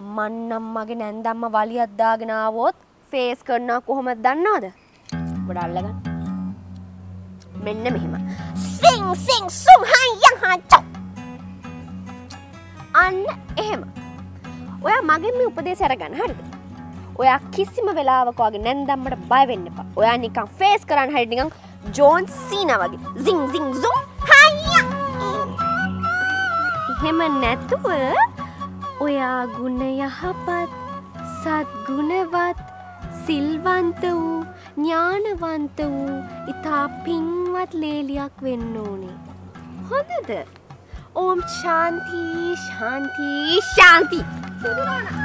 මන්නම් මගේ නැන්දම්ම වලියක් දාගෙන ආවොත් ෆේස් කරනවා කොහොමද දන්නවද? ඔබට අල්ලගන්න. මෙන්න මෙහෙම. සිං සිං සුම් හයි යන් හා අන්න එහෙම. ඔයා මගෙන් මේ උපදේශය අරගන්න හරිද? ඔයා කිසිම වෙලාවක වගේ නැන්දම්මට බය වෙන්න එපා. ඔයා නිකන් ෆේස් කරන්න හරි නිකන් ජෝන් සීනා වගේ. සිං සිං සුම් හයි. එහෙම නැතුව ඔයා ගුණ යහපත්, සත්ගුණවත්, සිල්වන්ත වූ, ඥානවන්ත වූ, ඉතා පින්වත් ලේලියක් වෙන්න ඕනේ. හොඳද? Om Shanti, Shanti, Shanti.